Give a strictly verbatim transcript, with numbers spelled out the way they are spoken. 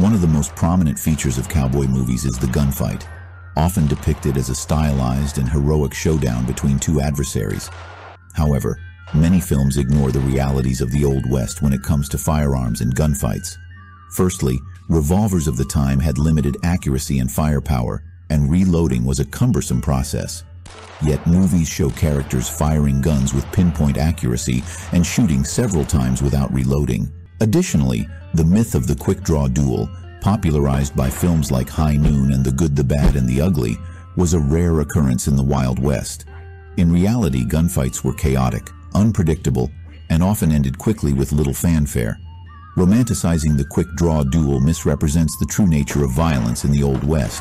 One of the most prominent features of cowboy movies is the gunfight, often depicted as a stylized and heroic showdown between two adversaries. However, many films ignore the realities of the Old West when it comes to firearms and gunfights. Firstly, revolvers of the time had limited accuracy and firepower, and reloading was a cumbersome process. Yet movies show characters firing guns with pinpoint accuracy and shooting several times without reloading. Additionally, the myth of the quick-draw duel, popularized by films like High Noon and The Good, the Bad, and the Ugly, was a rare occurrence in the Wild West. In reality, gunfights were chaotic, unpredictable, and often ended quickly with little fanfare. Romanticizing the quick-draw duel misrepresents the true nature of violence in the Old West.